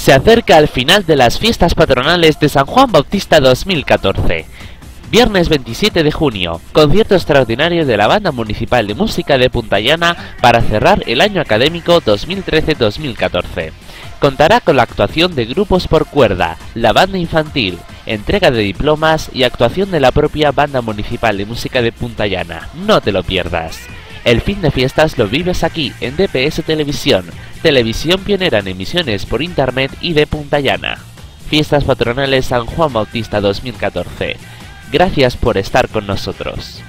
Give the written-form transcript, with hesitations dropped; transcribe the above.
Se acerca al final de las Fiestas Patronales de San Juan Bautista 2014. Viernes 27 de junio, concierto extraordinario de la Banda Municipal de Música de Puntallana para cerrar el año académico 2013-2014. Contará con la actuación de grupos por cuerda, la banda infantil, entrega de diplomas y actuación de la propia Banda Municipal de Música de Puntallana. No te lo pierdas. El fin de fiestas lo vives aquí, en DPS Televisión, televisión pionera en emisiones por internet y de Puntallana. Fiestas Patronales San Juan Bautista 2014. Gracias por estar con nosotros.